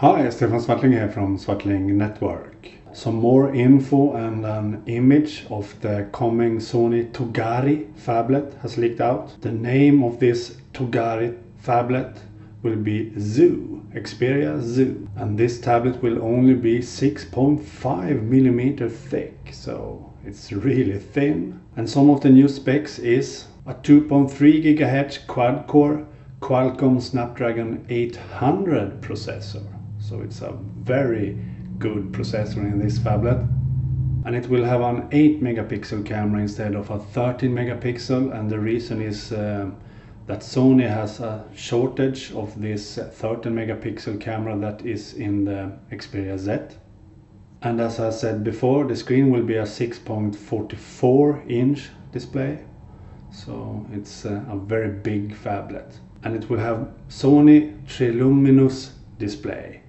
Hi, Stefan Svartling here from Svartling Network. Some more info and an image of the coming Sony Togari phablet has leaked out. The name of this Togari phablet will be ZU, Xperia ZU. And this tablet will only be 6.5mm thick, so it's really thin. And some of the new specs is a 2.3GHz quad-core Qualcomm Snapdragon 800 processor. So it's a very good processor in this phablet, and it will have an 8-megapixel camera instead of a 13-megapixel, and the reason is that Sony has a shortage of this 13-megapixel camera that is in the Xperia Z. And as I said before, the screen will be a 6.44-inch display, so it's a very big phablet, and it will have Sony Triluminos display,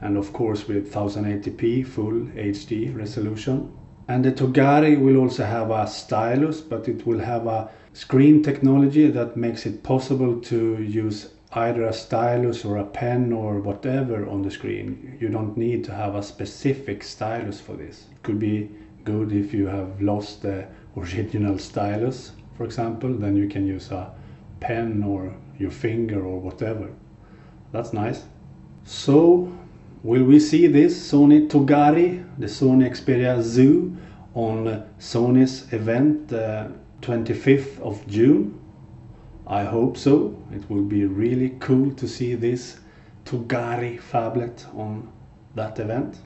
and of course with 1080p full HD resolution. And the Togari will also have a stylus, but it will have a screen technology that makes it possible to use either a stylus or a pen or whatever on the screen. You don't need to have a specific stylus for this. It could be good if you have lost the original stylus, for example, then you can use a pen or your finger or whatever. That's nice. So, will we see this Sony Togari, the Sony Xperia ZU, on Sony's event 25th of June? I hope so. It will be really cool to see this Togari phablet on that event.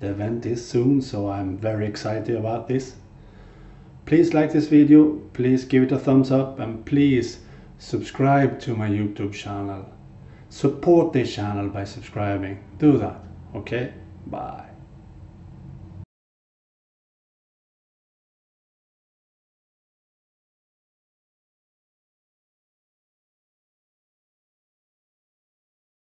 The event is soon, so I'm very excited about this. Please like this video, please give it a thumbs up, and please subscribe to my YouTube channel. Support this channel by subscribing. Do that. Okay? Bye.